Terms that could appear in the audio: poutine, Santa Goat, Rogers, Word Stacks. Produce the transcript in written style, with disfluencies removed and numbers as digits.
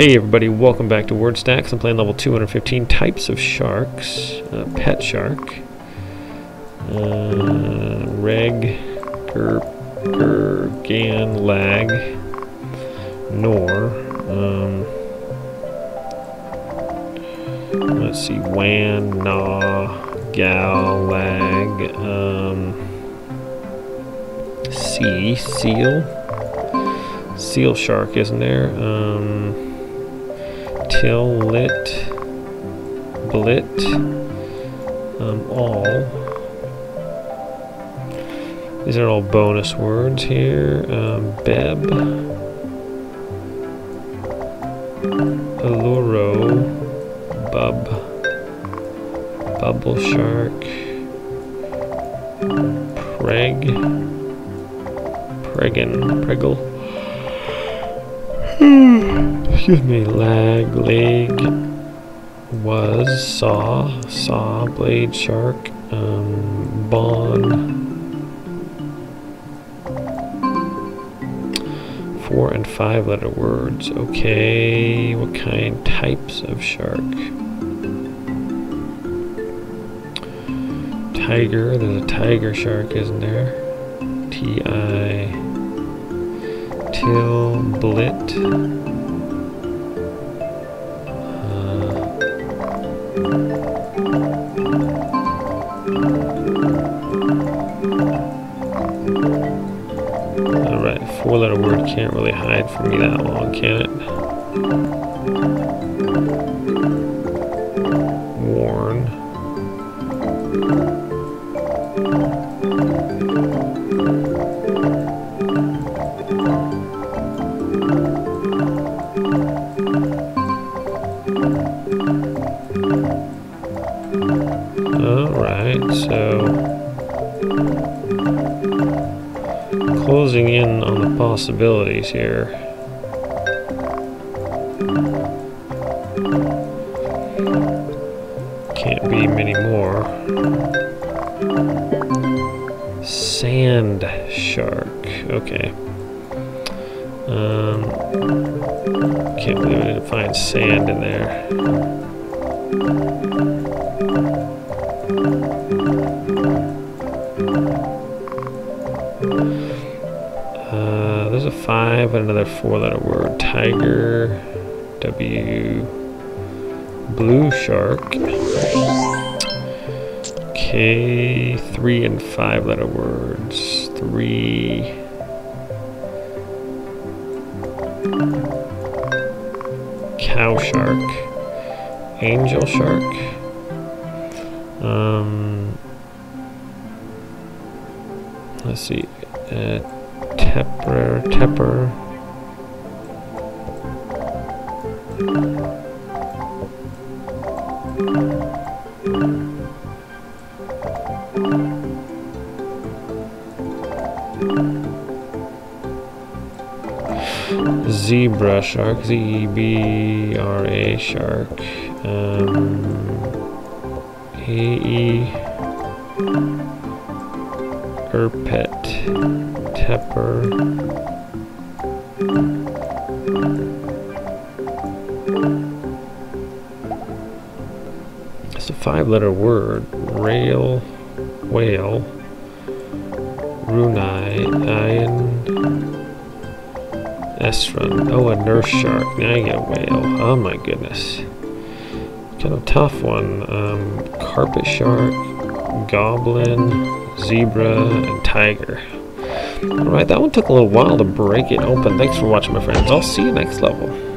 Hey everybody, welcome back to Word Stacks. I'm playing level 215, types of sharks. Pet shark. Reg, gan, lag, nor. Let's see, wan, na, gal, lag, sea, seal. Seal shark, isn't there? Till, lit, blit, all. These are all bonus words here. Beb, alluro, bub, bubble shark, preg, preggin, preggle. Excuse me, lag, leg, was, saw, saw, blade, shark, bon. 4 and 5 letter words. Okay, what kind? Types of shark. Tiger, there's a tiger shark, isn't there? T-I, till, blit. Four-letter word can't really hide from me that long, can it? Warn. All right, so closing in on the possibilities here. Can't be many more. Sand shark. Okay. Can't believe I didn't find sand in there. There's a 5 and another 4-letter word. Tiger, W, blue shark. K, 3 and 5-letter words. 3. Cow shark. Angel shark. Let's see. Tepper. Zebra shark, Z-E-B-R-A shark, A-E, Erpet, Tepper, it's a 5-letter word. Rail, whale, runai, iron, esrun. Oh, a nurse shark. Now you get whale. Oh my goodness. Kind of tough one. Carpet shark, goblin, zebra, and tiger. Alright, that one took a little while to break it open. Thanks for watching, my friends. I'll see you next level.